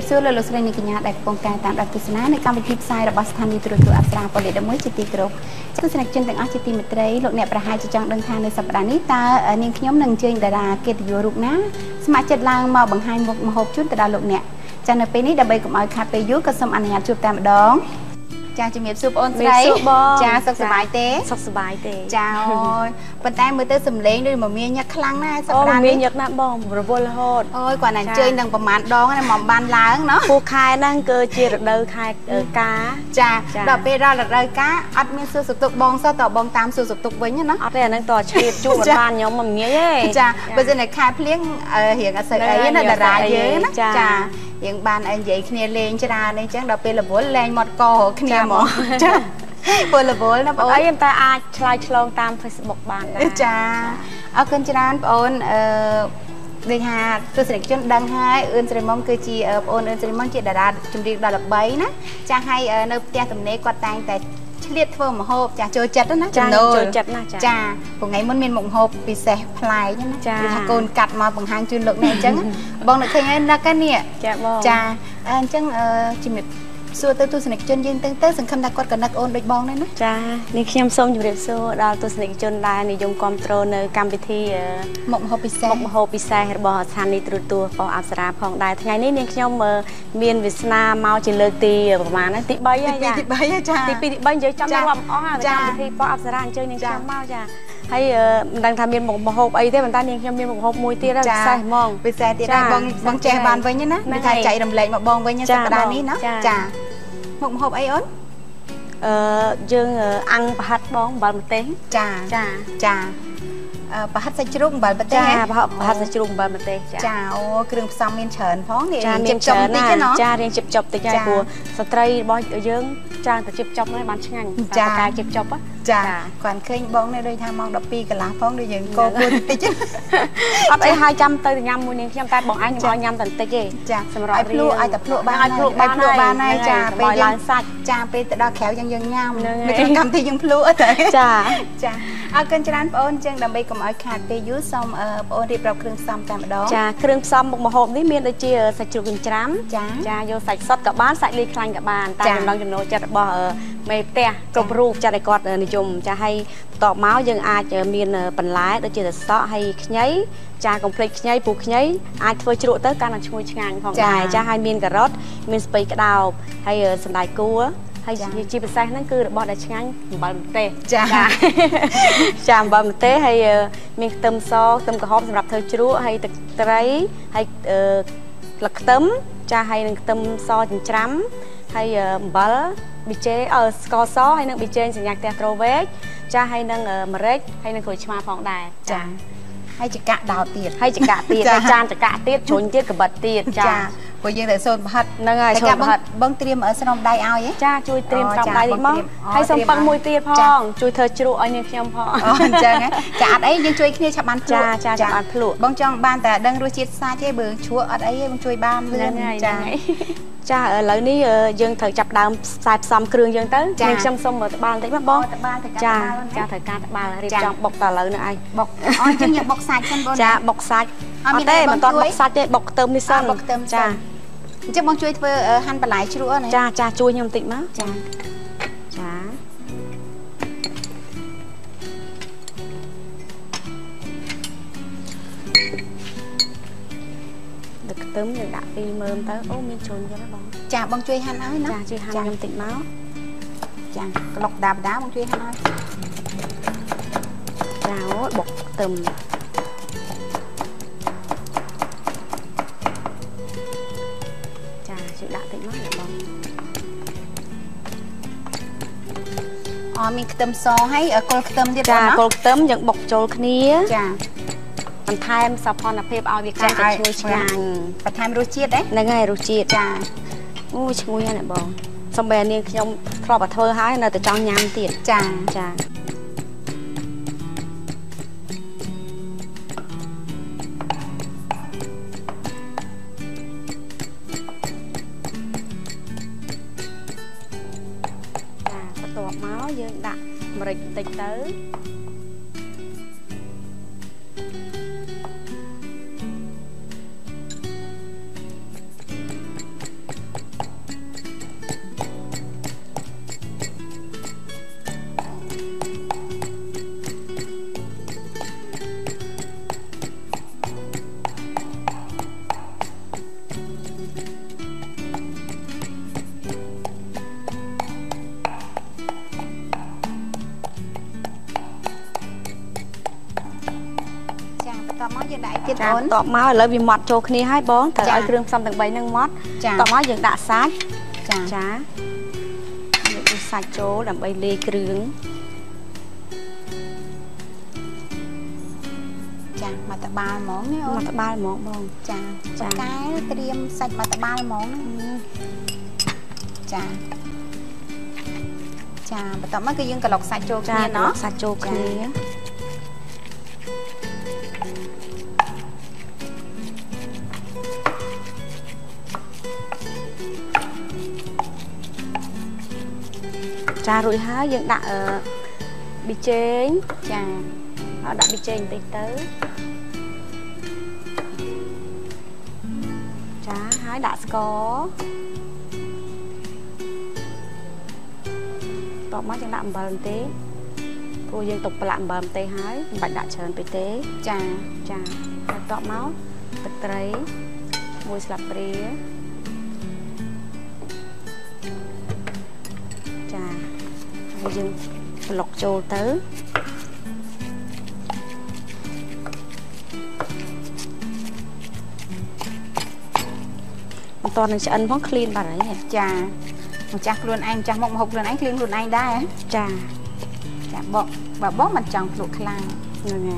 ยบเสื้อเลยลดแรงในกิจการแต่ปงการตามหลักกิจนะในการไปทิพย์ทรายระบายสถานีตรวจตัวอัตราผลิตดมวยจิตติกรบจะสนับสนุนแต่งอาชีพมิตรหลบแนบประหารจิตจังเดินทางในสัปดาห์นี้ตาเนียงขยมหนึ่งเจียงดาราเกตยูรุกนะสมัยจัดลางมาบังไฮบกมหกชุดแต่ดาหลบเนี่ยจะในปีนี้ดับเบิลกับอัยคาเปยุกกระสมอันยาจูบตามดองจ้าจะมีสุบออนไซจ้าสักสบายเตะสักสบายเตะจ้าคนใต้มือเตะสมเล้งด้วยหมอเมียยักษ์คลั่งนะสัปดาห์นี้หมอเมียยักษ์น้ำบอมบริบูรณ์โหดโอ้ยกว่านั้นเจอดังประมาณดองนะหมอมบานล้างเนาะผู้คายนั่งเกอเจียดเดินคายเออกาจ้าดอกเปรอดเดินกาอัดเมียสุสุตุกบองซอต่อบองตามสุสุตุกไว้เนี่ยเนาะอัดเนี่ยนั่งต่อเชียดจู่บานย้อมหมอเมียเย่จ้าเบอร์เจนคายเพลี้ยงเหี่ยงอาศัยไอ้เนี่ยดาราเยอะนะจ้าอย่างบานอันใหญ่ขนาดเลนจราในจังดอกเปรอบัวแรงหมดก่อขนาดหมอจ้าบลบนะปอนไอ้ยังตาอาชลายชลองตามเฟซบุ๊กบานได้จ้าเอาเกินจานปอนเด็กหาตัวเสด็จจนดังไฮเอิญเสด็จมองเกจีปอนเอิญเสด็จมองเจดดาจุดเดียดดาลับใบนะจะให้เนื้อเตี้ยตำเนกวัดแตงแต่เลียดเฟิร์มหอบจ้าโจจัดนะจ้าโจจัดนะจ้าพวกไงมันมีหมกหอบปีเสพพลายนี่นะจ้าถ้าโกนกัดมาบางทางจุดหลกในจังบองหนึ่งใครงั้นนักกันเนี่ยจ้าจังจิมส่วนตัวสนิทจนยืนตั้งแต่สังคมตะกอดกับนักโอนโดยบองเลยนะจ้านี่ขยำส้มอยู่เรียบส่วนเราตัวสนิทจนได้ในยงความโตในการพิธีหมกหอบปีเสพบอสันในตัวปออับสราพองได้ทั้งไงนี่นี่ขยำเมียนวิสนาเมาจินเลิกตีประมาณนั้นติบใบย่าจ้าติบใบย่าจ้าติปีติบใบเยอะจำได้ว่าอ๋อจ้าพิธีปออับสราเจอเนี่ยขยำเมาจ้าให้ดังทำเมียนหมกหอบไอ้เต้มันตาเนี่ยขยำเมียนหมกหอบมวยตีได้ใส่มองปีเสพตีได้บางแจบานไว้เนี่ยนะไม่ใช่ใจดำแรงมาบองไว้เนี่ยสัปดาห์นี้นะจ้าหมกหอบไอออนยังอังผัดบองบาลมะเต็งจ้าจ้าจ้าผัดใส่จุ่มบาลมะเต็งจ้าผัดใส่จุ่มบาลมะเต็งจ้าโอ้เครื่องซ้ำเมียนเฉินพ้องเนี่ยเจ็บจบติดใช่เนาะจ้าเรียนเจ็บจบติดใช่บัวสตรีบอยยังจ้าแต่เจ็บจบเลยบานช่างงั้นจ้าปากกาเจ็บจบปะจ้าขวัญเคยบองในโดยทางมองดอกปีกับล้างพ้องโดยยังโกบุญติดใช่เอาไปให้จำเตยยำมูนี่ยำตาบอกไอ้บอยยำตันติดจ้าสำหรับไอ้พลุไอ้แต่พลุบ้านไอ้พลุบ้านไอ้จ้าไปล้างสัตว์จ้าไปแต่ดอกแขวยังยังยำในกิจกรรมที่ยังพลุอ่ะแต่จ้าจ้าเอาเกินจากนั้นปอนจึงดำไปกับไอ้ขาดไปยุ้ยซ้อมปอนรีบเราเครื่องซ้อมแต่มาดองจ้าเครื่องซ้อมบุกมาโฮมนี่เมียนเจียใส่จุกินจามจ้าจ้าโยใส่ซอสกับบ้านใส่ลีคลังกับบ้านตาดองจำโนจัดบ่อไม่เตะกรบรูปจะได้กอดในจุ่มจะให้ตอกเมาส์ยังอาจจะมีปัญหาโดยเฉพาะเสาะให้ขยัยจะคอมเพล็กซ์ขยัยปูขยัยอาจจะจุดเตะการช่วยงานของนายจะให้มีกระรอดมีสเปกดาวให้สไลด์กู้ให้จีบใส่นั่นคือบอดได้ช่างบอลเตะจ้าจ้าบอลเตะให้มีเติมซอเติมกระหอบสำหรับเธอจุดให้ไตรให้หลักเติมจะให้เติมซอจำจำให้บอลบิเจสกอซอให้นักบิเจสัญญาเตะโตเวกจะให้นักเมเรกให้นักโขชมาฟองได้จ้าให้จิกะดาวเตียดให้จิกะเตียดจานจิกะเตียดชนเตียดกับบัดเตียดจ้าก็ยังแต่โซนผัดนั่งไงโซนผัดบังเตรียมสนมได้เอาอย่างจ้าช่วยเตรียมสนมได้ดิมั้งให้สมปังมวยเตียดพองช่วยเธอจุลุอันยังเพียงพอจ้าไงจ้าอัดไอ้ยังช่วยขี้เนี่ยฉับบ้านพลุจ้าฉับบ้านพลุบังจองบ้านแต่ดังรู้จิตซาเจ้เบื่อชัวอัดไอ้บังช่วยบ้านเรื่องจ้าจ้าแล้วนี่ยังเธอจับดาวสายซ้ำเครื่องยังเต้ยังซ้ำซ้ำเหมือนบ้านแต่บ้านจ้าจ้าเธอการบ้านเรียบจองบอกแต่แล้วนะไอ้บอกอ๋อจังอยากบอกสายกันบ้านจ้าบอกสายเอาเต้เหมือนตอนบอกสายเจ้บอกเติมนิสัยจ้าจะมองช่วยเธอหันปลายช่วยนะจ้าจ้าช่วยยำติดมั้งจ้าจ้าเด็กเติมอย่างดักปีเมิมเติมโอ้มีชนกันแล้วบองจ้าบองช่วยหันเอาเนาะจ้าช่วยหันยำติดมั้งจ้าหลอกดาบดาบองช่วยหันเอาจ้าโอ้บอกเติมมีเติมซอให้กลเติมดีกว่านะกลเติมอย่างบกโจลคนี้จ้ามันไทม์สะพอนอภัยเอาดีกันจะช่วยช่างประทานรู้จีดได้ในไงรู้จีดจ้าอู้ช่วยเนี่ยบอกสมัยนี้ขยมครอบเธอให้นะแต่จองยามติดจ้าจ้ายังดักมาเลยติดเต๋อ ต่อมาอย่างได้จิตอ่อนต่อมาเลยวิมัดโจคนนี้ให้บ้องแต่ไอเครื่องซ้ำต่างใบนั่งมัดต่อมาอย่างด่าซัดจ้าซัดโจดับใบเลเครื่องจ้ามาตะบานหมองนี่มาตะบานหมองบ้องจ้าจ้าไก่เตรียมใส่มาตะบานหมองจ้าจ้าต่อมาก็ยังกระหลอกซัดโจคนนี้เนาะซัดโจคนนี้จ้ารุ่ยหายังด่าบีเจนจ้าด่าบีเจนติดเต๋อจ้าหายด่าสกอต่อมายังด่าอัมบัลเต้กูยังตกปลาอัมบัลเต้หายบัดด่าเชิญไปเต้จ้าจ้าต่อมาตึกไตรมวยสลับเปรี้ยยังหลอกโจเต๋อตอนนั้นจะอันพ้องคลีนแบบไหนเนี่ยจ้าจักรวนไอ้จักรมกหกรวนไอ้คลีนรวนไอ้ได้จ้าจ้าบอกแบบบอกมันจังปลุกคลังยังไง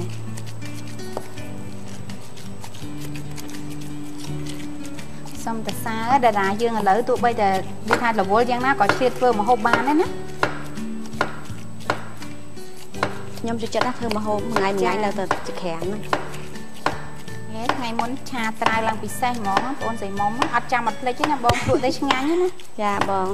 ส้มแต่ซาเดดายังเหลือตัวใบแต่ดีทานหลบวัวยังน่าก่อเชียดเฟื่องมาหกบานนั่นนะยมจะจัดเธอมาโฮมไงไงเราจะแข็งไหมเฮ้ยไงม้วนชาตรายลังปีแซงหมอนปนใส่หมอนอัดจามัดเลยใช่ไหมบองดูได้ช่างงานนี่นะอย่าบอง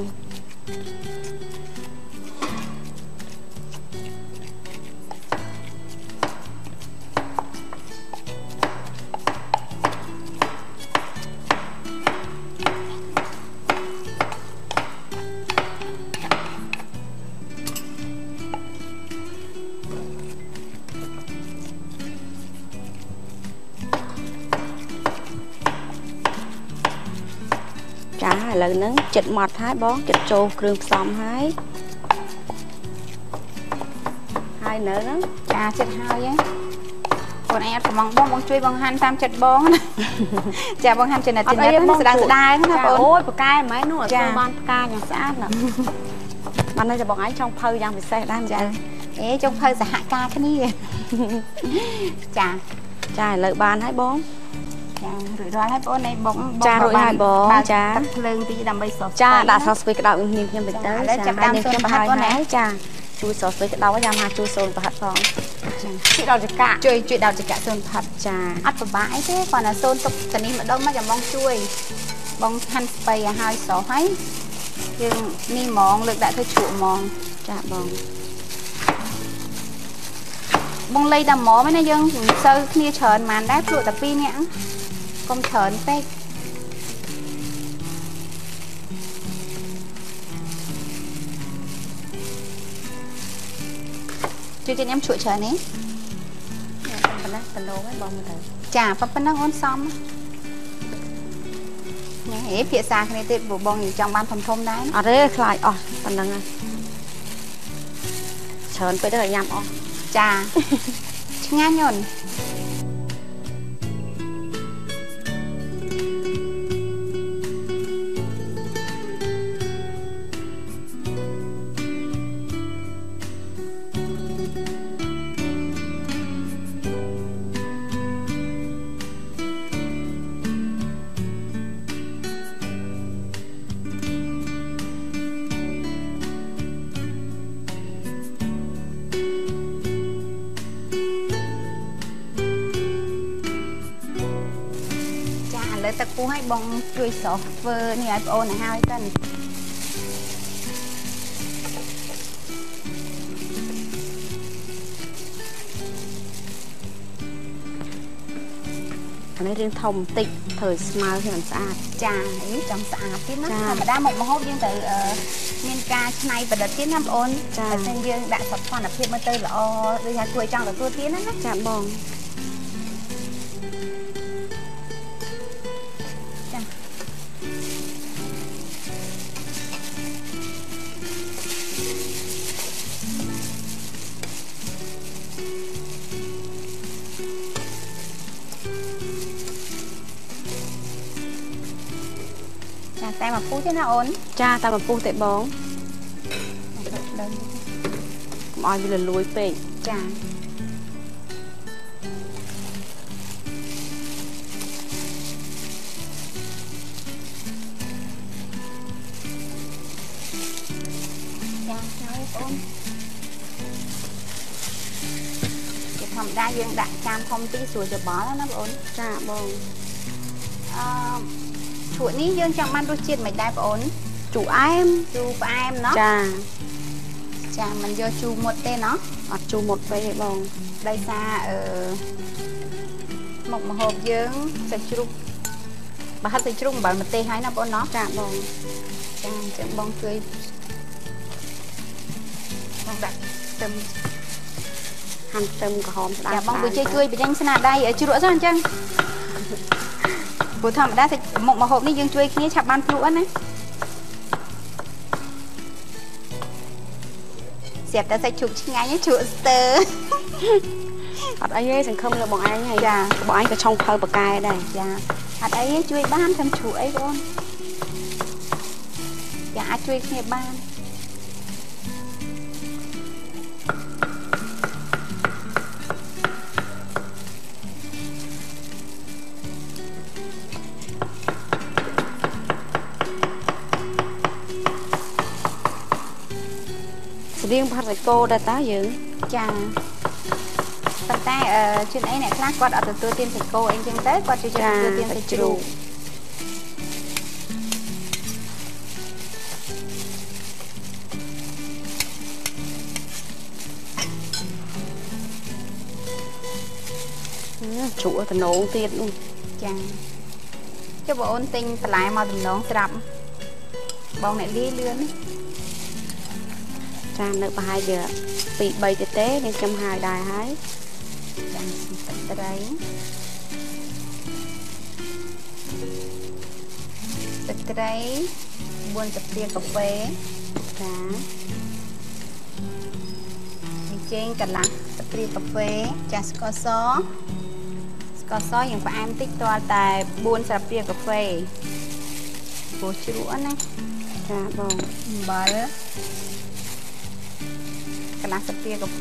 แล้วนั้นจิตหมดหายบ้องจิตโจเครื่องซ้อมหายหายเนื้อนั้นจ้าจิตหายยังคนไอ้ก็มองบ้องมองช่วยบังหันตามจิตบ้องนะจ้าบังหันจิตน่ะจิตน่ะแสดงแสดงนะโอ้ยปากกาไหมนู่นจ้าบ้านปากกาอย่างสะอาดนะมันน่าจะบอกไอ้ช่องเพลยังไปใส่ได้จ้าเอ๊ะช่องเพลสหกาแค่นี้จ้าจ้าเลยบ้านหายบ้องหรือร้อยให้ป้อนในบ่จ้าร้อยให้บ่จ้าเพลิงที่จะดำไปสอบจ้าด่าสอบสวยกระดาษนิ่มๆยังไปเต้แล้วจับดำส่วนประหัดป้อนไหนจ้าจูสอบสวยกระดาษว่ายามาจูโซนประหัดฟองจุดดาวจะกะจุดดาวจะกะโซนประหัดจ้าอัดประบ่ายเท่ก่อนนะโซนตกตอนนี้มันต้องมาจากบ้องช่วยบ้องหันไปหายสอบให้ยังมีมองเลือกได้เพื่อจุมองจ้าบ้องบ้องเลยดำหมอไม่นะยังเซอร์นี่เฉินมันได้จุดแต่ปีนี้ก้มเฉินเป๊กจุดจะย้ำฉุดเฉินนี้เป็นนักเป็นโลไม่บอมเลยจ่าปั๊บเป็นนักอ้นซ้อมเนี่ยเอ๋เพียซาในติดบุบบองอยู่จังบ้านทมทมได้อ๋อเด้คลายอ๋อเป็นนังไงเฉินไปเด้ย้ำอ๋อจ่าช่างงานยนต์แต่กูให้บองช่วยสอบเฟอร์นี่ไอโอหน้าห้าวกันอันนี้เรียนทอมติกเผยสมาร์ทที่มันสะอาดจ้าอันนี้จังสะอาดที่นั่นธรรมดาหมกมะฮอบยังแต่เมียนกาชนายประดับที่น้ำโอนจ้าแต่เส้นยังได้สอบความแบบเพียบมาเตยหล่อเลยค่ะช่วยจังแต่ตัวที่นั่นนะจ้าบอง tay mà phu thế nào ổn? Cha tay mà phu tệ bóng. Mọi người lùi về. Cha. Cha sao hết ổn? Cái thầm ra dương đại cham không tí sủi cho bó nó ổn. Cha bông. Chuột ní dương chẳng mang đôi chiên mày đai ổn. Chủ em nó. Cha. Chà, mình vô chu một tên nó hoặc chu một về bông đây xa ở một hộp dưỡng sạch chung bà hát sạch chung bảo một tên hay nó bọn nó cả bông chẳng bông tươi bông đặt tâm hành tâm của hòm dạ bông vừa chơi cười bị nhanh xa nào đây ở chú đũa ra anh chăng vừa thầm đã sạch một hộp này dương chơi khi chạp ban lũa này đẹp ta sẽ chụp chiếc ngay nhé chụp từ hạt ấy ấy không là bọn anh này dạ bọn anh có trong khơi bậc cài đây dạ hạt ấy chui ban thêm chuối ấy luôn dạ chui nghe ban riêng phát lại cô đã tá dữ chà phần ta ở trên ấy này khác quạt ở từ từ tiên thịt cô anh chân tết quạt từ từ tiên thịt chủ chủ thì nấu tiệt luôn chà cho bộ ôn tinh lại mà tầm nón sập bông này đi lươn ra nữa bà hai giờ bị bầy tê tế nên trong hai đài hái tật đấy buôn tập tiền cà phê cá trên cả lăng tập tiền cà phê trà sôอย่างพวกแอมติ๊กตัวแต่บุญสับเปลี่ยนกาแฟโบชิรุนะจ้าบองบาร์กระดาษสเปียร์กาแฟ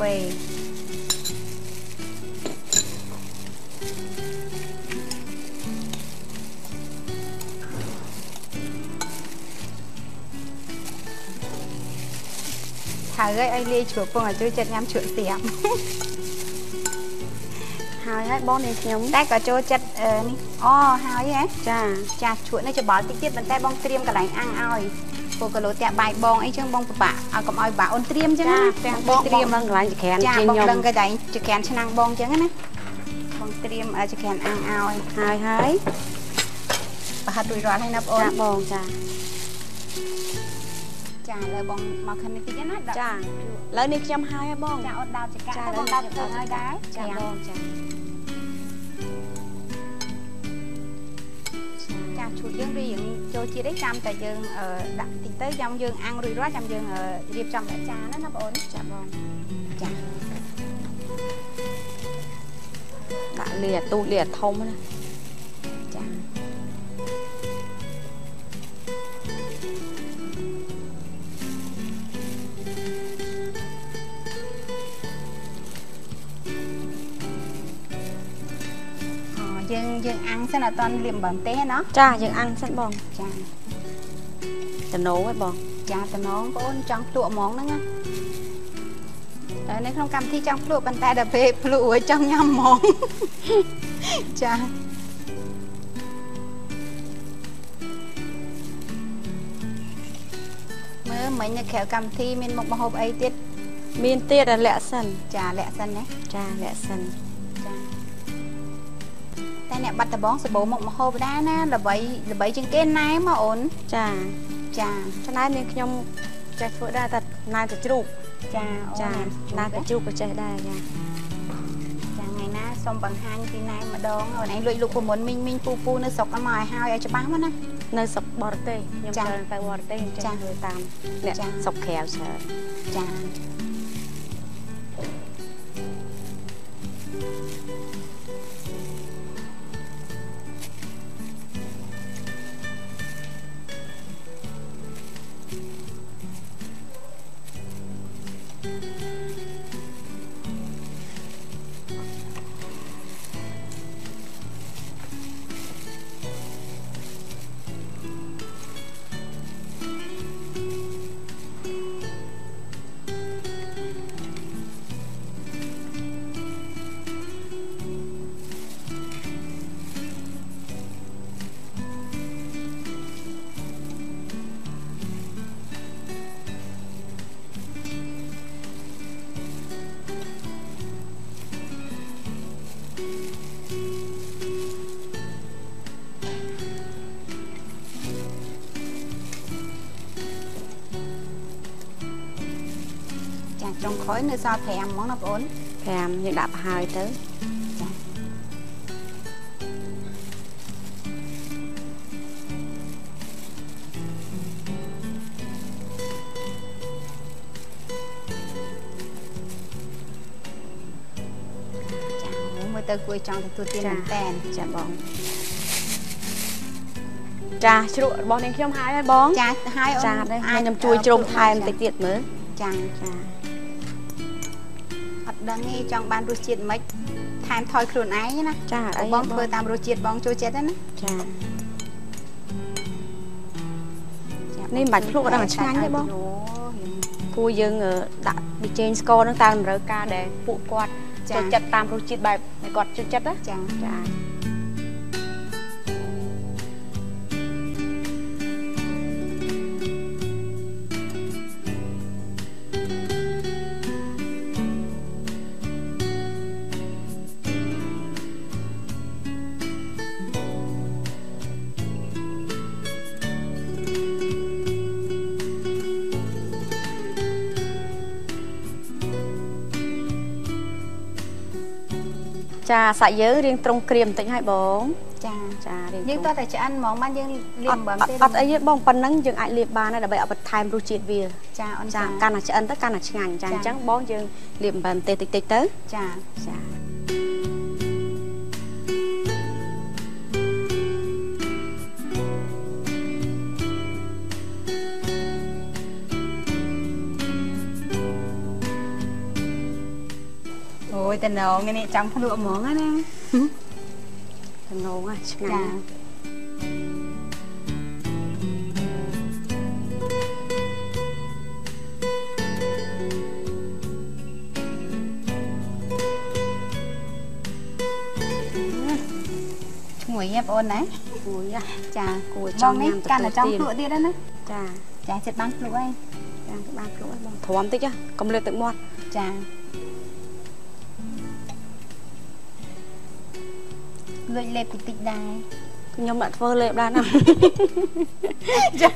ถ่ายเลยไอเลี้ยฉูดปงอ่ะจุ๊ยจัดงามฉูดเสียมหายให้บอลในเทียมได้ก็จุ๊ยจัดนี่อ๋อหายยังไงจ้าจ้าฉูดนี่จะบอลติ๊กติ๊กมันได้บอลเตรียมกระไหล่อ่างอ้อยพวกกระโหลกแตะใบบองไอ้เชิงบองปะปะเอากับอ้อยบะอ้นเตรียมใช่ไหมบองเตรียมดังไรจะแขนจีนยมดังกระไดจะแขนชนังบองเจ้างั้นนะบองเตรียมจะแขนอ่างเอาหายๆประหัตดุยร้อนให้นับอ้นบองจ้าจ้าเลยบองมาคันนี้พี่จะนัดจ้าแล้วนี่จำหายบองจ้าอ้นดาวจะกะบองดาวจะอ้อยได้จ้าบองจ้าchuột dương riêng cho chị đấy chăm tại dương đặt thịt tới dòng dương ăn rồi đó chăm dương điệp chăm lại cha nó ổn chả bông chả đã lìa tu lìa thông nữa chả dương ăn sẽ là toàn liệm bẩn té nó cha dương ăn sẽ bòn cha tao nấu với bòn cha tao nấu có ôn trong tụa món nữa nha nếu không cầm thì trong tụa bàn tay đập về lụa ở trong nhâm món cha mới mấy nhà khéo cầm thì mình một hộp ấy tiết miên tiết là lẹ sần đấy cha lẹ sần nè bắt tờ bóng sẽ bố một hộp đá na là bảy trên kênh này mà ổn chà chà cho nên mình nhom chạy phượt ra thật nay thật chụp chà chà nay thật chụp của chạy đây nha chà ngày na xong bằng hai cái này mà đón rồi anh lụi lụi của muốn mình phu nó sọc nó mài hao ai cho bám nó nè nó sọc bọt tê nhom chơi phải bọt tê chà người tam nè sọc khéo chơi chà trong khói nơi sao thèm món nắp ốn thèm như đạp hai tới tớ cuối trong thì tôi tiên mình tèn chả bóng chà chú rụi bóng đến khi ông hai đây bóng chà hai ông chà đây hai nhầm chui trông thai em tích tiệt mới chàng chà ọt đăng nghe trong ban rô chiết mấy thai em thoi khuôn ái nhá chà ấy bóng phơi tam rô chiết bóng chua chết đấy ná chà nên bạch lúc đang ở trang đấy bóng phụ dương ở đã bị trên score nó tăng rỡ ca để phụ quạtจะจัดตามรูจิตแบบในกอดจะจัดนะจังจ้าจ้าสายเยอะเรียงตรงเกลียมติงให้บ้องจ้าจ้าเรียงยิ่งตัวแต่จะอันมองมันยิ่งเรียงแบบเต็มอัดไอ้ยิ่งบ้องปนนั่งยิ่งไอเรียบบานน่ะเดี๋ยวไปเอาไปไทม์รูจิตเวียจ้าจ้าการน่ะจะอันแต่การน่ะจะงานจ้าจังบ้องยิ่งเรียบแบบเต็มติดๆเต้จ้าจ้าโอ้ยแต่น้องนี่จังพลุหมองอ่ะนะแต่น้องอ่ะช่างนะหวยเย็บโอนไหนหวยอ่ะจ้ากูจ้องนี่การน่ะจ้องพลุเดียวได้นะจ้าจ้าเจ็ดบ้างพลุไอ้จ้าบ้างพลุไอ้บ้างถวมติ๊กจ้ะกำลังตึกมอดจ้าเลือดเล็บติดได้ยมดัดเฟอร์เล็บได้นะจ้า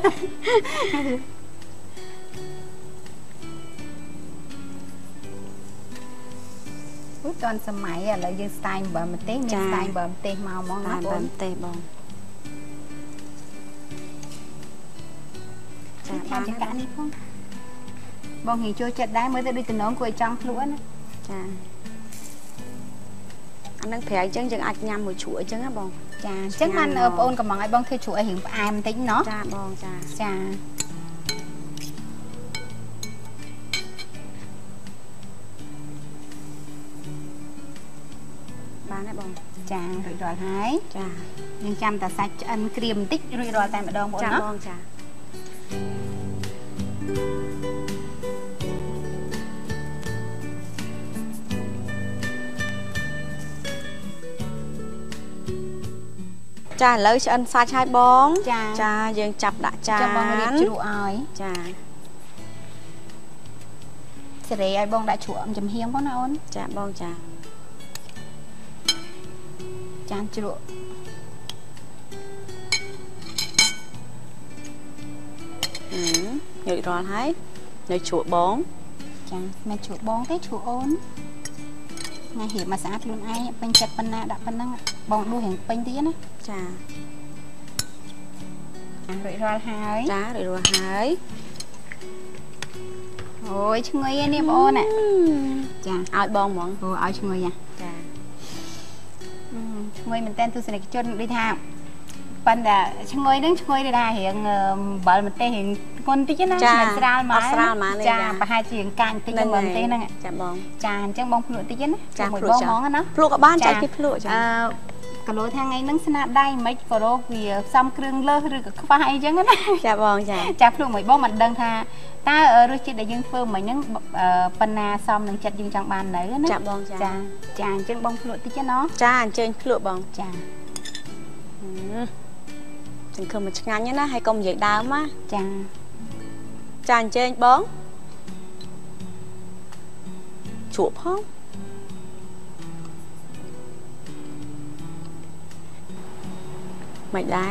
ตอนสมัยอะเรายังสไตล์แบบมันเต้มีสไตล์แบบเต้มามองนะบอลเต้บอลทานจังการนี่พ่อบอลหิวโจจัดได้เมื่อจะดูตัวน้องกวยจังพลุ่นนะจ้าอันนั้นแผลจังจังอัดยำหมดฉุยจังนะบองจ้าจังมันปนกับมองไอ้บองเธอฉุยเห็นไอ้มันติ้งเนาะจ้าบองจ้าจ้าบ้านไอ้บองจ้ารุ่ยรอยหายจ้ายังจำแต่ใส่อันเกรียมติ๊กรุ่ยรอยแต่แบบดองบองเนาะจ้าบองจ้าจ้าเลยฉันซาชายบ้องจ้ายังจับด่าจ้าบ้องเรียกจุ๋ยจ้าเสร็จไอ้บ้องด่าจุ๋ยจำเฮียงบ้องนะอ้นจ้าบ้องจ้าจานจุ๋ยหยุดรอให้หยุดจุ๋ยบ้องจ้าแม่จุ๋ยบ้องได้จุ๋ยอ้นมาเห็นมาสะอาดลุนไอ้เป็นจัดเป็นนาดับเป็นนั่งบองดูเห็นเป็นดีนะจ้าโดยรอหายจ้าโดยรอหายโอ้ยช่างเงยเนี่ยบอลน่ะจ้าเอาบองหมอนโอ้เอาช่างเงยอ่ะจ้าช่างเงยมันเต้นตัวสนิทจนได้ทางปันแต่ช่างเงยนั่งช่างเงยได้ได้เห็นบอลมันเต้เห็นคนที่จะนั่งเหมือนสตาร์มาจ้าไปหาจีนการตีกันเหมือนเต้นั่งจ้าบองจ้าจังบองพลุตีกันนะจ้าพลุบองหมอนกันเนาะพลุกับบ้านใจกี่พลุจ้ากระโดดทางไงนั่งสนาได้ไม่กระโดดเวียซ้ำเครื่องเลิกหรือกับข้าวไอ้ยังงั้นจ้าบองจ้าจ้าพลุเหมือนบ้องมันเดินทางตารู้จิตได้ยังเฟิร์มเหมือนนั่งปนาซ้อมนั่งจัดยิงจังบานไหนนะจ้าบองจ้าจ้าจังบองพลุตีกันเนาะจ้าจังพลุบองจ้าจังคือมันงานนี้นะให้กองใหญ่ดาวมะจ้าจ้าจังบองจุบห้องmày đá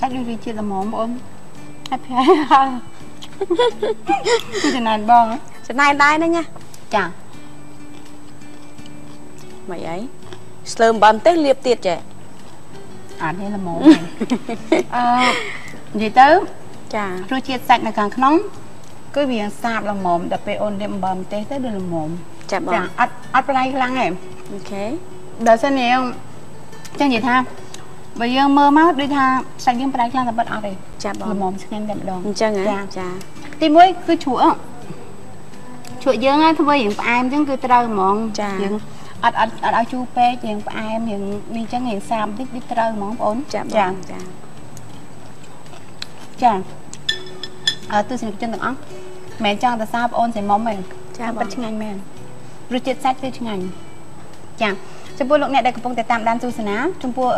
chắc đi chia là món bông hấp hấp cái này bông Cái này đai nữa nha. Chà. Mày ấy. Sơm bấm tết liệp tiệt trẻ. À đây là mồm. Gì tớ. Chà. Rồi chia sạch là càng nóng. Cứ việc sạp là mồm. Đập về ôn đêm bấm tết tới đây là mồm. Chà bấm. Chà. Ất vào đây lăng em. Ok. Đợt xe này không? Chẳng gì tham. Bây giờ mơ máu đi tha. Sạch những bà đây lăng là bất áo đi. Chà bấm. Là mồm sẽ ngang đẹp đồn. Chà ngã. Chà. Thì mới cứ chúa. Chuột dương á, thôi hiện em chứ cứ trâu mọn, hiện ở chu pe hiện em hiện đi chẳng hiện sam biết biết trâu mọn ổn, chà, tôi xin chân từng ống, mẹ cho ta sao ổn thì món mình, bắt chưng anh mẹ, rồi chết sát với chưng anh, chà, trong buổi lúc này đây cũng phải tạm đan tu sửa ná, trong buổi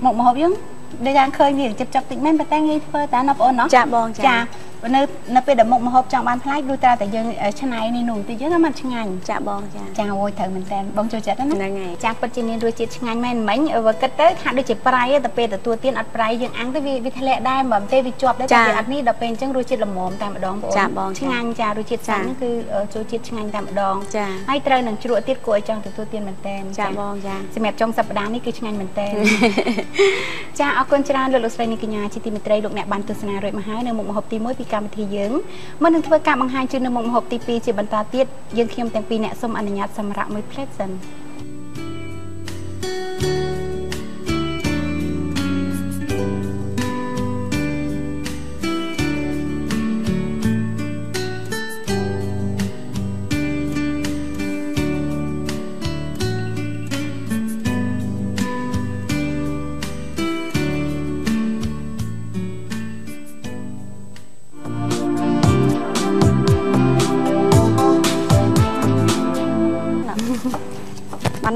một một hộp dương, đây đang khơi gì chập chập tịnh men bắt tay nghi thôi, ta nộp ổn nó, chà bòn, chà. Và nó bây giờ một hộp trong bàn thái đuôi ta tại dân ở trên này nên nụ tí dưới nó mặt chân ngành chào bông chào ôi thử mình tên bông cho chết đó nè chào bất chinh nên đuôi chết chân ngành mình mấy ở kết tới hạt đuôi chết prai tập bê tụi tiên ạc prai dân ăn tới vì thế lệ đai mầm tê vì chọp đấy tại vì ạc ní đập bên chân đuôi chết là mồm ta mà đón bông chân ngành chào đuôi chết sáng cứ chỗ chết chân ngành ta mà đón hay trời nâng chỗ tiết cội trong tụi tiên mình tên chào bông sẽ mẹp trong sập đá ní cứ chân ngành mình tên chào áo con chân lột lột xoay ní cái nhà chị tìm mình tây lục nẹ bàn tư sân rồi mà hái nâng một hộp tí mối cảm thì dưỡng mới được thưa cảm bằng hai chữ nằm một hộp tì pì chỉ bận ta tiết dương khiêm tem pì nẹt xôm anh nhạt xâm rạng mới pleasant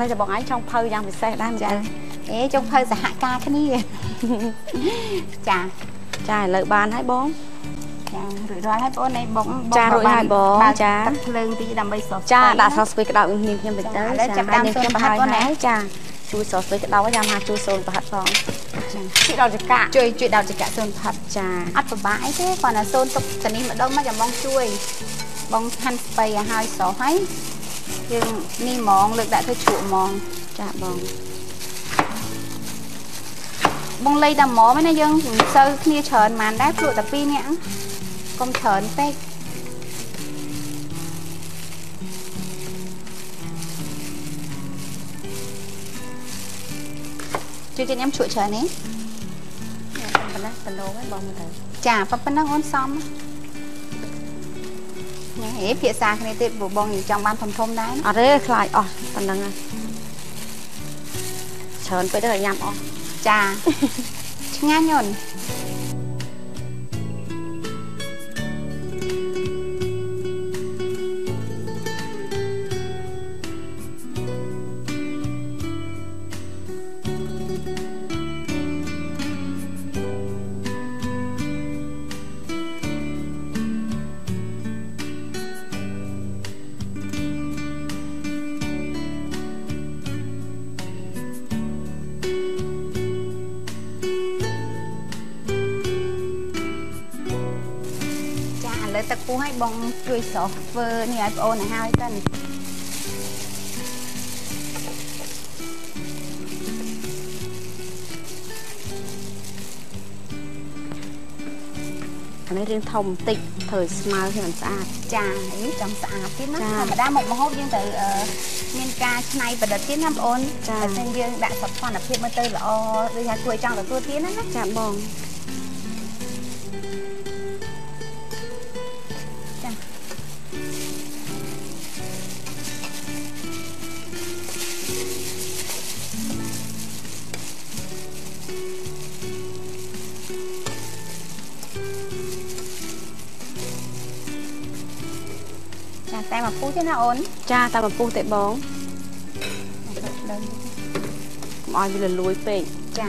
nóจะบอกไอ้ช่องเพลยังไปใส่ได้ไหมจ๊ะเอ๊ะช่องเพลจะหักกาแค่นี้จ้าจ้าเลยบานให้บ้องจ้าหรือร้อยให้บ้องในบ้องจ้าหรือให้บ้องจ้าตัดเลิงตีดำใบสดจ้าด่าสอสไปกระดาษอุ่นนิ่มยังไปเต๋อแล้วจับดำโซนประหัดบ้องไหนจ้าชูสอสไปกระดาษว่ายามาชูโซนประหัดบ้องchuyện đào chích cả chơi chuyện đào chích cả sơn thật trà ắt vào bãi thế còn là sơn tục tận đi mà đông mà chẳng bong chui bong khăn bay hai sọ hay nhưng ni mong lực đại thôi trụ mong chả bông bông lây đầm mó mới nãy dân sơ nia chờn màn đáp lụa tập pin nhãng công chờn tê chưa cho em trụ chờn ấy chả bắp bắp đang ôn xongเพียซาคนนี้ติดบุบบองอยู่จังบ้านทมทมได้อ๋อเรื่อยคลายอ๋อตอนนั้นเชิญไปเรื่อยยำอ๋อจ้าชิ้นงานยนต์แต่กูให้บองช่วยสอบเฟอร์เนี่ยโอนให้กันอันนี้เรื่องทมติดเถิดสมาร์ทที่มันสะอาดจ้าอันนี้จังสะอาดที่นั่นแต่ได้หมกมาฮบยังแต่เมียนกาชนายประเดิมที่นั่นโอนแต่เส้นยังได้สอบความแบบเพียบมาเตยละอ๋อโดยการช่วยจังแต่ตัวที่นั่นนะจ้าบองแต่มาปูที่น่าอ้นจ้าแต่มาปูเตะบองมอยเป็นลุยเป่งจ้า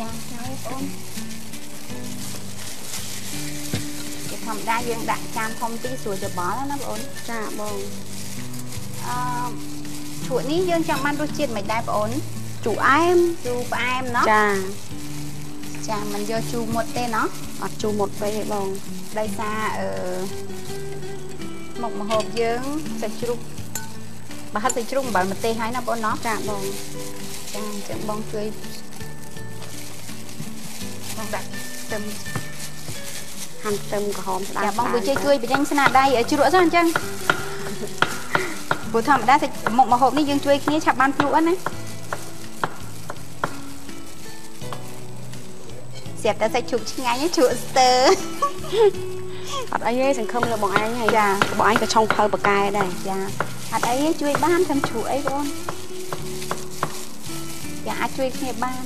จ้าน้อยอ้นจะทำได้ยังดักจานทอมตีสวยจะบอแล้วนะอ้นจ้าบองช ชุนี้ยื่นจังมันรสจีนไม่ได้ปอนจูไอมจูปไอมเนาะจ้าจ้ามันเยอะจูหมดเต้เนาะจูหมดไปบองได้ซาหมกหอบเยอะจะจุกบะฮัดจะจุกบะมันเตะให้นะปอนเนาะจ้าบองจ้าจังบองเคยบองแบบเติมหั่นเติมกับหอมอย่าบองไปเจ๊เคยไปยังสนาได้จุกซะจังบุทำได้แต่หมกหอบนี่ยังช่วยขี้ฉับมันพลุนะเสียบแต่ใส่ชุบชิ้นไงเนี่ยชุบเตอร์อัดไอ้ยี่สังคมเราบอกไอ้ไงจ้าบอกไอ้ก็ช่องเพลปากกายได้จ้าอัดไอ้ยี่ช่วยบ้านทำชุบไอ้ก้อนอย่าช่วยเงียบบ้าน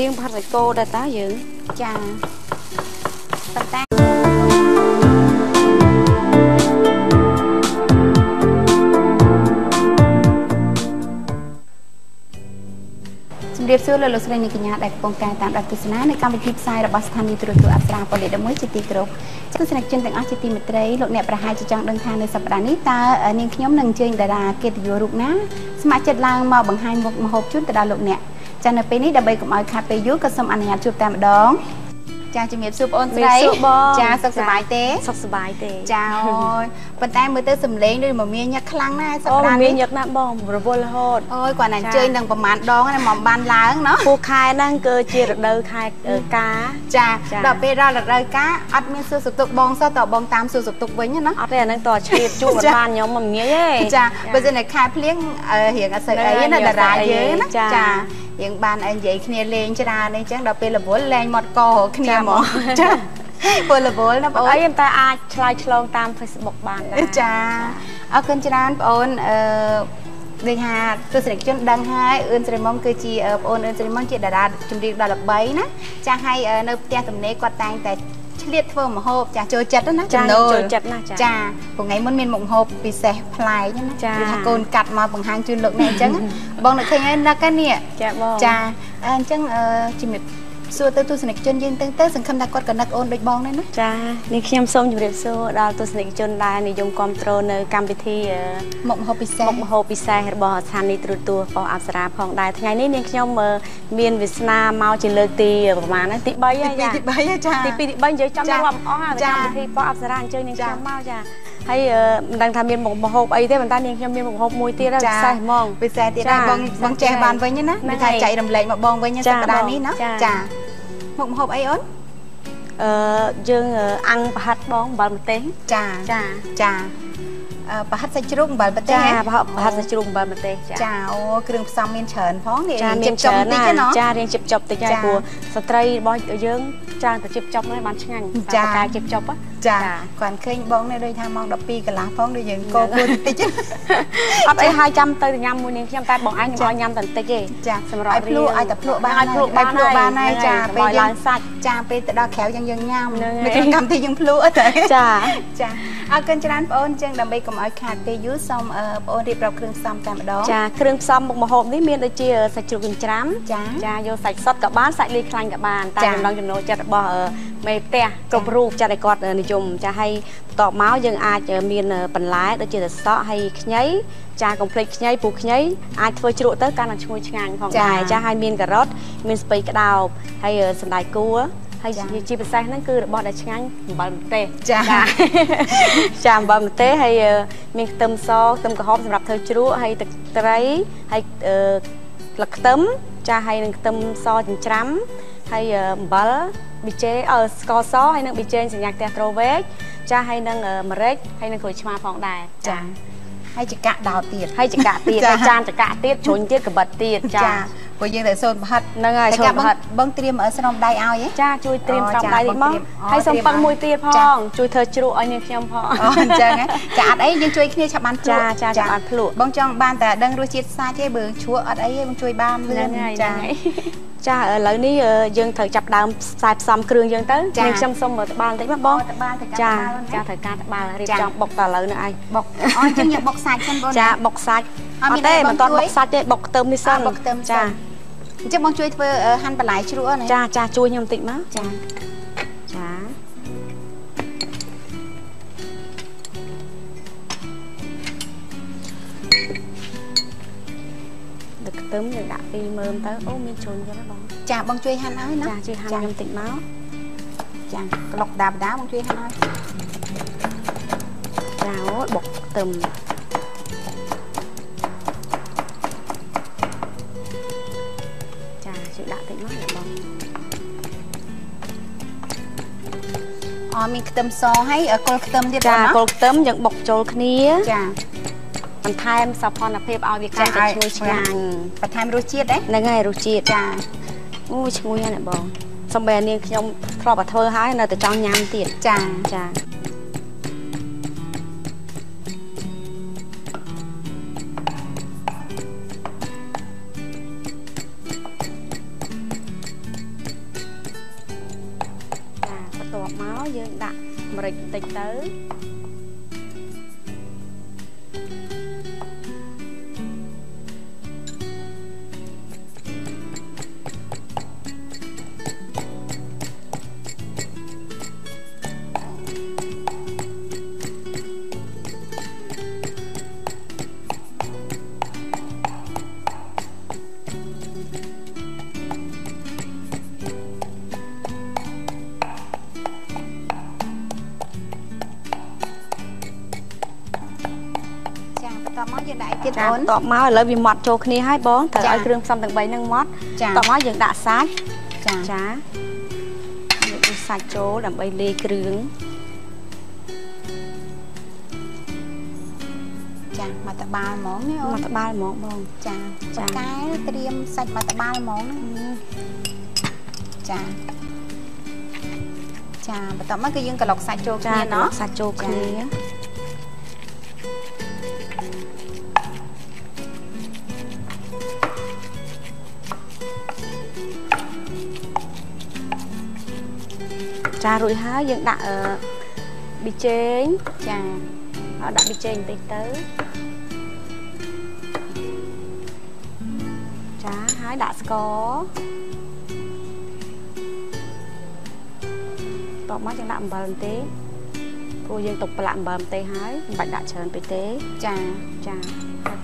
เรียงภาษาโกได้ตาเยอะจังตั้งแต่สมเด็จสุรเลอศเรนิกิญญาได้ปองการตามดักตุสนาในการไปทิพย์ทรายระบาดสถานีตรวจตัวอัตราปอดเด็ดมวยจิตติกรบจากสนักจนแต่งอาจิตติเมตรัยหลบแนบประหายจิจังเดินทางในสัปดาห์นี้ตาเนียงขยมหนึ่งเจียงดาราเกตยุรุกนะสมัยจัดลางมาบังไฮมกมหกชุดแต่ดาหลบเนี่ยจากในปีนี้ดับเบิลกับเอาคาเปยุกระสมอันยาจูบตามดองจ้าจะมีซุปโอนไส้จ้าสักสบายเต้สักสบายเต้จ้าปันแต้มือเต้สมเล้งด้วยหมอเมียยักษ์คลั่งนะสัปดาห์นี้หมอเมียยักษ์น้ำบองบริบูรณ์โหดโอ้ยกว่านั้นเจอดังประมาณดองนะหมอมบานล้างเนาะผู้คายนั่งเกอเจี๊ยดเดินคายก้าจ้าดอกเปรอดเดินก้าอัดเมียสุสุตุกบองซอต่อบองตามสุสุตุกไว้เนี่ยเนาะอัดเนี่ยนั่งต่อเชียดจูบบ้านย้อมหมอเมียเย่จ้าปัจจัยคายเพลี้ยงเหี่ยงอาศัยไอ้ยันดาราเยอะนะจ้ายังบานอันใหญ่ขนาดเลงจราในจังดอกเปรอดแรงหมดก่อขนาดหมอจ้าบลบลนะปอนไอ้ยังตาอาชลายชลองตามเฟซบุ๊กบ้านได้จ้าเอาเกินจราปอนเด็กหาตัวเสด็จจนดังไฮเอิญเสด็จมองเกจีปอนเอิญเสด็จมองเจดาราจุดเดียดาลับใบนะจะให้นกแก้วสำเนกกวาดแตงแต่เฉลี่ยทั่วหมอหอบจะโจจัดนะจ้าโจจัดนะจ้าผมไงมันเป็นหมอหอบปีเสพลายนะจ้าถ้าโกนกัดมาบางทางจุดหลอกในจังบองหนึ่งใครงั้นนักกันเนี่ยจ้าจังจิมิส่วนตัวสนิทจนยินตั้งแต่สังคมตะกอดกับนักโอนโดยบองเลยนะจ้านี่ขยำส้มอยู่เรียบส่วนเราตัวสนิทจนได้ในยมความโตรในการไปที่หมกหอปิเซ่หมกหอปิเซ่เฮอร์บอสานในตรวจตัวปออับสราของได้ทั้งไงนี่เนี่ยขยำเมียนวิสนาเมาจิเลตีประมาณนั้นติใบย่าจ้าติใบย่าจ้าติปีติใบเยอะจำได้ว่าอ๋อจ้าที่ปออับสราเจอเนี่ยขยำเมาจ้าให้ดังทำเมียนหมกหอบไอ้เต้มันตาเนี่ยขยำเมียนหมกหอบมวยตีแล้วใส่มองไปใส่ตีได้บางแจบานไว้เนี่ยนะไม่ใช่ใจดำแหลกมาบองไว้เนี่ยสัปดาห์นี้เนาะจ้าหมกหอบไอออนยังอังผัดบองบาลเต้จ้าจ้าจ้าผัดใส่จุ่มบาลเต้จ้าผัดใส่จุ่มบาลเต้จ้าโอ้เครื่องซ้ำเมียนเฉินพ้องเนี่ยเจ็บจบติดเนาะจ้าเรียนเจ็บจบติดใจบัวสตรีบอยยังจ้าแต่เจ็บจบเลยบางช่างจ้าแต่เจ็บจบอ่ะจ้าก่อนเคยบองในโดยทางมองดับปีกับล้างพ้องโดยยังโกบุนติดอับไอหายจำเตยยำมูนี่ยำตาบอกไอบอกยำตันติดจ้าสำหรับไอพลูไอแต่พลูบ้านไอพลูบ้านไอจ้าไปล้างสัตว์จ้าไปแต่ดอกแขวยังยำไม่ต้องกำที่ยังพลูอ่ะจ้าจ้าเอาเกินจากนั้นปอนจังดำไปกับไอขาดไปยื้อซ้อมปอนรีบเราเครื่องซ้อมแต่มาดองจ้าเครื่องซ้อมบอกมาหอมนี่เมียนได้เจียใส่จุกกินจ้ำจ้าจ้าโยใส่ซอสกับบ้านใส่ลีคลังกับบ้านตาลองจำโนจะบอกไม่เตะกบรูปจะได้กอดในจุ่มจะให้ต่อเมาส์ยังอาจจะมีปัญหาโดยเฉพาะเสาะให้ขยัยจะคอมเพล็กซ์ขยัยปูขยัยอาจจะช่วยเติมการช่วยงานของนายจะให้มีกระรดมีสเปกดาวให้สไลด์กู้ให้จีบสายนั่นคือบอดได้ช่างบอลเตะจ้าจ้าบอลเตะให้มีเติมซอเติมกระหอบสำหรับเธอจุ๊ให้ตะไรให้หลักเติมจะให้เติมซอจำให้บอลบิเจสกอซอให้นักบิเจสัญญาเตะโตรเวกจะให้นักเมริกให้นักโขชมาฟองได้จ้าให้จิกะดาวเตียดให้จิกะเตียดจานจิกะเตียดชนเตียดกระบัดเตียดจ้า ก็ยังแต่โซนผัดนั่งไงโซนผัดบังเตรียมสนมได้เอาจ้าจุยเตรียมสนมได้ดิมั้งให้สมปังมวยเตี้ยพ่องจุยเธอจุยอันนี้ขยำพ่อจ้าไงจ้าอัดไอ้ยังจุยขี้เนี่ยฉับอันพลุจ้าฉับอันพลุบังจ้องบ้านแต่ดังรู้จิตซาเจ้เบื่อชัวอัดไอ้บังจุยบ้ามเรื่องจ้าจ้าแล้วนี่ยังเธอจับดาวสายซ้ำเครื่องยังเต้นยังซ้ำซ้ำเหมือนบ้านแต่ไม่บ้องจ้าจ้าเธอการบ้านเรียบจ้องบอกแต่แล้วเนี่ยไอ้บอกอ๋อจึงอยากบอกสายกันบ้างจ้าบอกสายเอาเต้เหมือนตอนบอกสายเจ้บอกเติมนี่ซ้ำจ้าจะมองช่วยเธอหันปลาไหลช่วยนะจ้าจ้าช่วยยำติ่งมั้งจ้าจ้าเด็กเติมเด็กดักปีเมิมเต้โอ้มีชนกันแล้วบ้างจ้าบังช่วยหันเอาเนาะจ้าช่วยหันยำติ่งมั้งจ้าหลอกดาบดาบังช่วยหันเอาจ้าโอ้บอกเติมมีเติมซอให้กลเติมเดียวกันนะกลเติมยังบกโจลคนนี้จ้าปันไทม์สะพอนอภัยเอาเบียร์กันจะช่วยช่วยงานปันไทม์รู้จีดได้ในไงรู้จีดจ้าอู้ช่วยงานเนี่ยบอกสมัยนี้ยังครอบเธอให้เราแต่จองยามเตียนจ้าจ้ายังดักมาเลยติดเต๋อตอกมาเลยวิมอดโชคนี้ให้บ้องเธอเอาเครื่องซ้ำต่างใบนั่งมอดตอกมาอย่างด่าซัดจ้าใส่โจ้ดำใบเลี้ยเครื่องจ้ามาตะบานหมองเนี่ยมาตะบานหมองบ้องจ้าจ้าไก่เตรียมใส่มาตะบานหมองจ้าจ้าตอกมาก็ยังกระหลอกใส่โจ้เนี่ยเนาะใส่โจ้เนี่ยจ้ารุ่ยฮะยังด่าบีเจนจ้าด่าบีเจนติดเต๋อจ้าหายด่าสกอต่อมายังด่าบอลเต้กูยังตกปลาบอลเต้หายบัดด่าเชิญไปเต้จ้าจ้า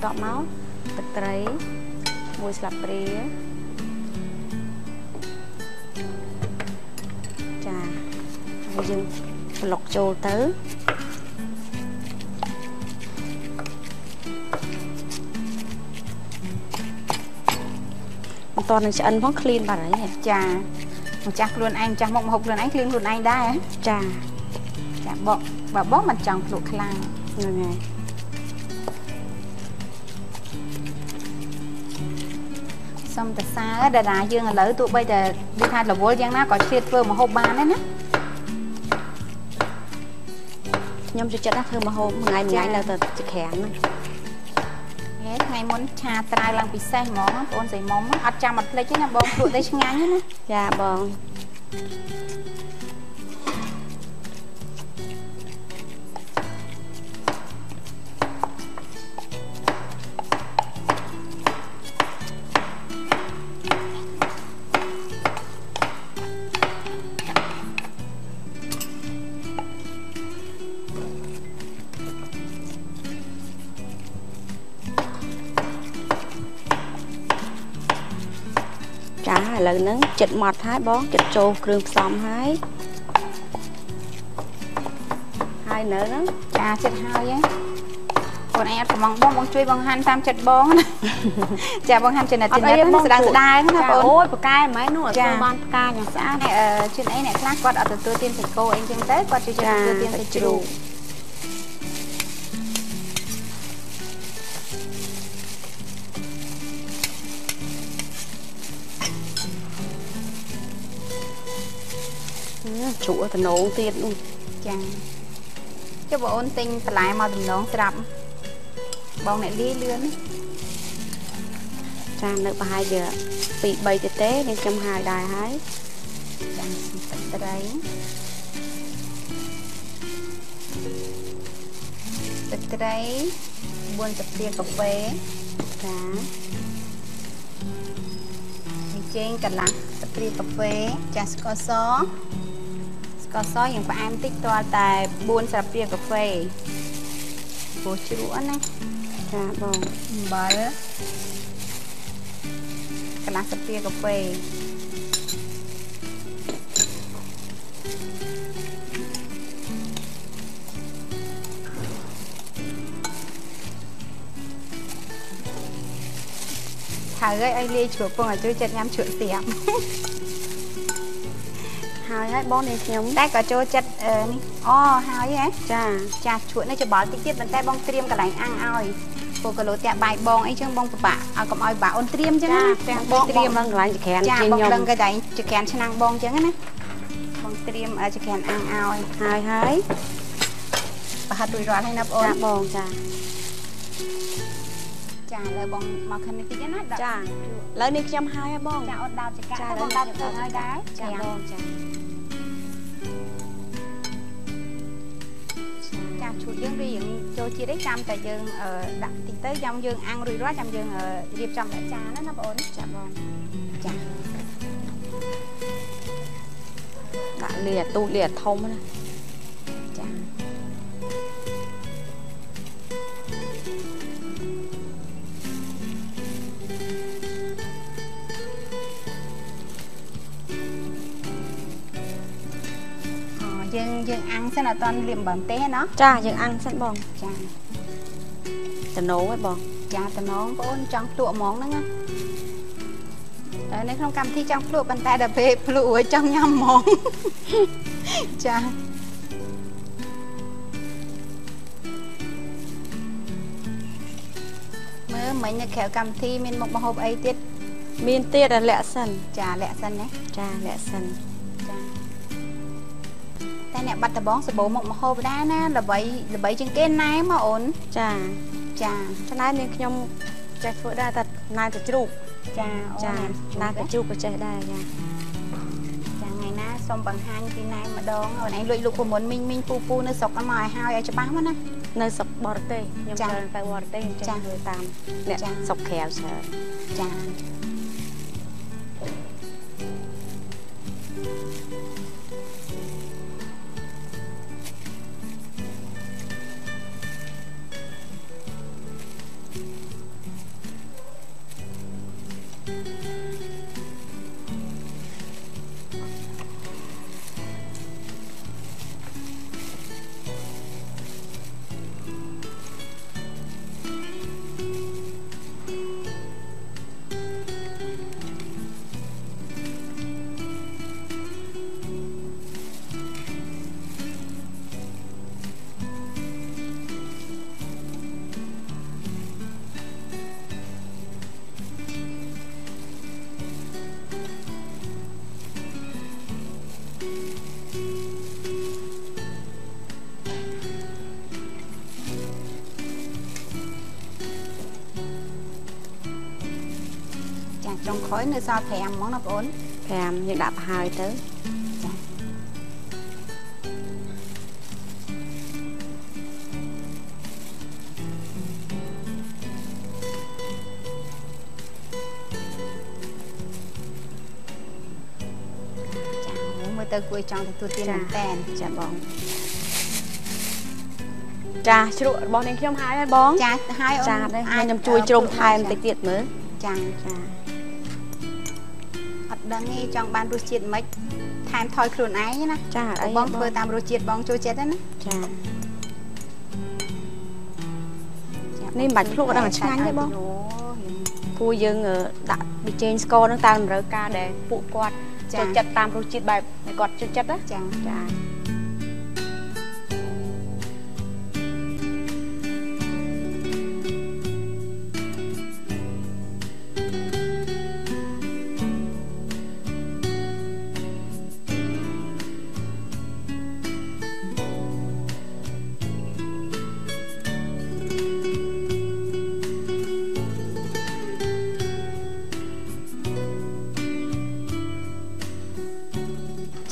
ต่อมาตึกไตรมวยสลับเปรี้ยยังหลอกโจเต๋อตอนนั้นจะอันพ้องคลีนแบบไหนเนี่ยจ้าจากลวนไอจากหมกหกลวนไอคลีนลวนไอได้จ้าจ้าบอกแบบบอกมันจังปลุกคลางยังไงส้มแต่ซาดาดายังเหลือตัวใบแต่ดิทานหลบวัวยังน่าก่อเชียดเฟื่องมาหกบานนั่นนะยมจะจัดเธอมาโฮมไงไงเราจะแข็งมั้ยไงม้วนชาตายลังปีแซงหมอโอนใส่หมอมอัดจามัดเลยใช่ไหมบองดูได้ช่างงานนี่นะอย่าบองแล้วนั้นจัดหมอดท้ายบ้องจัดโจเครื่องซ้อมให้ให้เนื้อนั้นจ้าจัดให้ยังคนไอ้อัดกับมองบ้องบ้องช่วยบ้องหันตามจัดบ้องนะจ้าบ้องหันจัดหน้าจัดหน้าทั้งสดสดายทั้งนะโอ้ยปากกาไม้หนวดตัวบอลปากกาอย่างสะอาดเนี่ยชุดไอ้เนี่ยคลาสกอดเอาตัวเตียนใส่โกเองจังเต้กอดชุดตัวเตียนใส่จู จุดน้องเตี้ยนุ่งจังเจ้าบ่อนติงปลายมาถึงน้องสลับบองไหนเลื่อนจานเนื้อปลายเยอะปีใบเตเต้ในจำหายได้หายจังตัดตะไดตัดตะไดบนตัดเตียงกาแฟจ้าเจงกันละสตรีกาแฟจากสกอตสกอตอย่างประอันติดตัวแต่บุญสตรีกาแฟโบชิรุอันนะจ้าบองบาร์กันละสตรีกาแฟหายไอเลี้ยฉวยปงอ่ะจุยจัดยำฉวยเสียมหายไอ้บอลเนี่ยเสียมได้ก็จุยจัดนี่อ๋อหายไงจ้าจ้าฉวยน่าจะบอลติ๊กติ๊กมันแต่บอลเตรียมกับไหลอ่างอ้อยโปกโลแต่ใบบอลไอ้เชิงบอลปะปะเอากับอ้อยปะอ้นเตรียมใช่ไหมบอลเตรียมบอลไหลจะแขนจ้าบอลดังกระไดจะแขนชนะบอลจังนะบอลเตรียมจะแขนอ่างอ้อยหายหายประหัตดุยร้อนให้นับอ้นบอลจ้าจ้าเลยบองมาคันนี้พี่ยันนัดจ้าแล้วนี่จำหายบองจ้าอดดาวจะกันบองดาวจะง่ายได้จ้าบองจ้าจ้าชุดยังเรียงโจชีได้จำแต่ยังดักติดเตอร์จำยังอ่างรีร้อยจำยังเรียบจำแต่จ้านั่นนะบองจ้าบองจ้าตะเลียตูเลียทมนะจ้ายังอังเส้นอะตอนเหลี่ยมบอมเต้เนาะจ้ายังอังเส้นบองจ้าตะโน้ไว้บองจ้าตะโน้ก็อ้นจังตัวหมองนั่งนะในโครงการที่จังปลูกบันไดเดเปปลูกไว้จังยำหมองจ้าเมื่อเหมือนในแขวกรรมที่มีนมกมะฮบไอติดมีนเตี้ยแหละสันจ้าแหละสันนะจ้าแหละสันแต่เนี่ยบัตรบ้องสบู่หมกมะโฮไปได้นะระบายจึงเกณฑ์นายมาอ่อนจ้าจ้าฉะนั้นเนี่ยขยมจะฝึกได้แต่นายจะจุกจ้าจ้านายจะจุกก็จะได้จ้าจ้าไงนะส่งบางฮันกินนายมาดองเอาไหนลุยลุกประมวลมิ่งปูเนื้อสกอมอยหาวอยากจะบ้ามันนะเนื้อสกบอร์เต้ยังเดินไปบอร์เต้ยังจะเดินตามเนี่ยสกแขวเฉยจ้าจงคอยในซอแถมมองนับอ้นแถมยังดับหายตื้อมือเตะกุยจองตะตัวเตียนแตนจะบองจ้าชลุบองเองเข้มหายบองจ้าหายจ้าหายจำจุยจมไทยติดเตียนมือจ้าจ้าดังนี้จังบ้านรูจิตไหมทานทอยขลุ่นไอ้นะจ้าบ้องเปิดตามรูจิตบ้องโจเจตนะจ้านี่บัตรพลุกระดับชั้นได้บ้องผู้ยืงดักดิเจนสกอร์นั่งตามเรือการแดงปูกอดโจเจตตามรูจิตแบบกอดโจเจตนะจ้าจ้า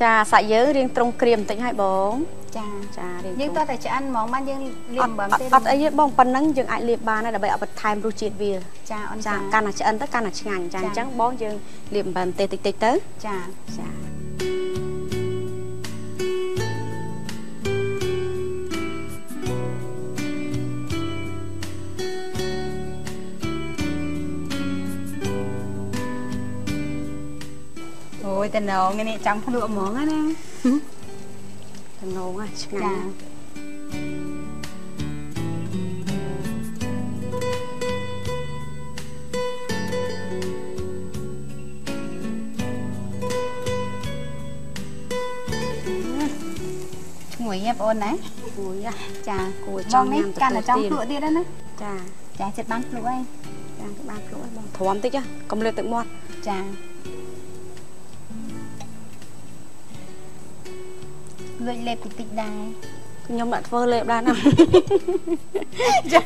จ้าสายเยอะเรียงตรงเกลียมติ่งให้บ้องจ้าจ้าเรียงยังตัวแต่จะอันมองมันยังเรียงบ้องเต้นไอ้ยี่บ้องปันนั่งยังไอเรียบบ้านน่ะเดี๋ยวไปเอาไปไทม์รูจิตเบียร์จ้าจ้าการหนักจะอันแต่การหนักจะงานจ้าจังบ้องยังเรียงบ้องเต้นติ่งเต้นจ้าจ้าแต่น้องนี่จังพลุหมองนะแต่น้องอ่ะช่างนะหวยเงียบโอนไหนหวยอ่ะจ้ากูจ้องนี่การน่ะจ้องพลุดีแล้วนะจ้าจ้าจัดบ้านพลุไอ้จ้าจัดบ้านพลุไอ้บ้างถวมติ๊กจ้ะกำเลือดตึกมอดจ้าเล็บเล็บติดได้คุณยมแบบเฟอร์เล็บได้นะจ้า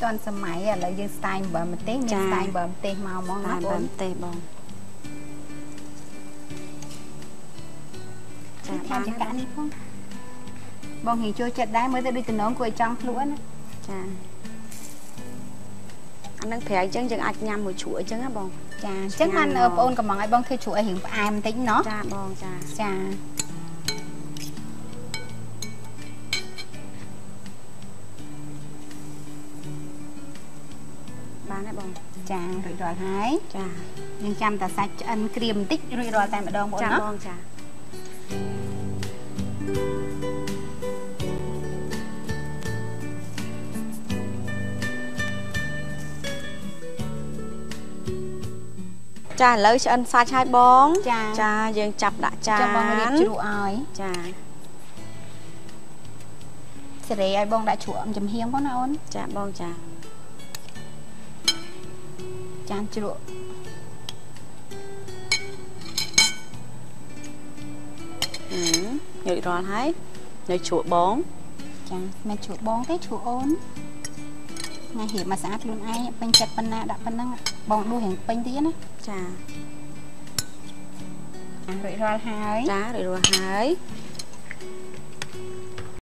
ตอนสมัยอะเรายังสไตล์แบบมันเต้นยังสไตล์แบบเต้นมามองนะแบบเต้นบองทานจากการนี้พ่อบองเห็นโจจัดได้เมื่อจะดูตัวน้องกวยจังพลุ่นนะจ้านั่งแผลจังจังอัดยำหัวฉุยจังนะบองจ้าจังมันปนกับมองไอ้บองเธอฉุยเห็นไอ้มันติ้งเนาะจ้าบองจ้าจ้าบ้านไอ้บองจ้ารุยรอดหายจ้ายังจำแต่ใส่อันเกรียมติ๊กรุยรอดแต่แบบดองบองเนาะจ้าบองจ้าจ้าแล้วฉันซาชายบ้องจ้ายังจับด่าจ้าบ้องเรียบจุ๋ยจ้าเสร็จไอ้บ้องด่าจุ๋ยจำเฮียงพ่อหน้าอ้นจ้าบ้องจ้าจานจุ๋ยอยู่รอให้ในจุ๋ยบ้องจ้าแม่จุ๋ยบ้องได้จุ๋ยอ้นไงเห็นมาสะอาดลุนไอ้เป็นจัดปันนาด่าปันนั่งบองดูเห็นเป็นที่นะจ้าหรือรัวหายจ้าหรือรัวหาย